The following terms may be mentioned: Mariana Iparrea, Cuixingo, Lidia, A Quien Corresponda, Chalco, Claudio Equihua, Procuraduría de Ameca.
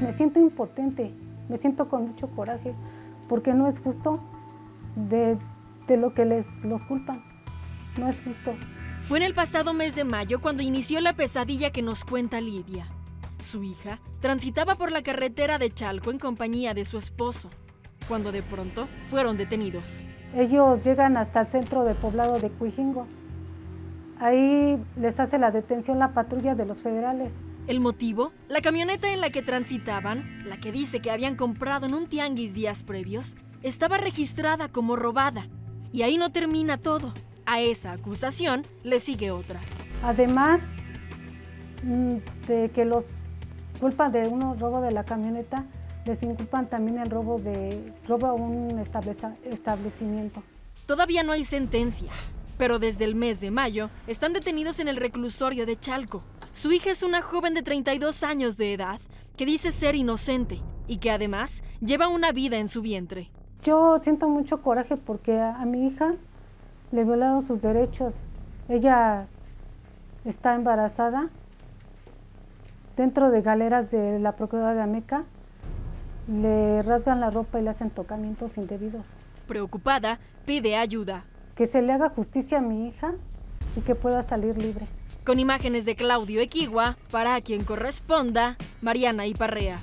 Me siento impotente, me siento con mucho coraje, porque no es justo de lo que los culpan. No es justo. Fue en el pasado mes de mayo cuando inició la pesadilla que nos cuenta Lidia. Su hija transitaba por la carretera de Chalco en compañía de su esposo, cuando de pronto fueron detenidos. Ellos llegan hasta el centro del poblado de Cuixingo. Ahí les hace la detención la patrulla de los federales. ¿El motivo? La camioneta en la que transitaban, la que dice que habían comprado en un tianguis días previos, estaba registrada como robada. Y ahí no termina todo. A esa acusación le sigue otra. Además de que los culpan de un robo de la camioneta, les inculpan también el robo a un establecimiento. Todavía no hay sentencia, pero desde el mes de mayo están detenidos en el reclusorio de Chalco. Su hija es una joven de 32 años de edad que dice ser inocente y que además lleva una vida en su vientre. Yo siento mucho coraje porque a mi hija le violaron sus derechos. Ella está embarazada dentro de galeras de la Procuraduría de Ameca. Le rasgan la ropa y le hacen tocamientos indebidos. Preocupada, pide ayuda. Que se le haga justicia a mi hija y que pueda salir libre. Con imágenes de Claudio Equihua, para Quien Corresponda, Mariana Iparrea.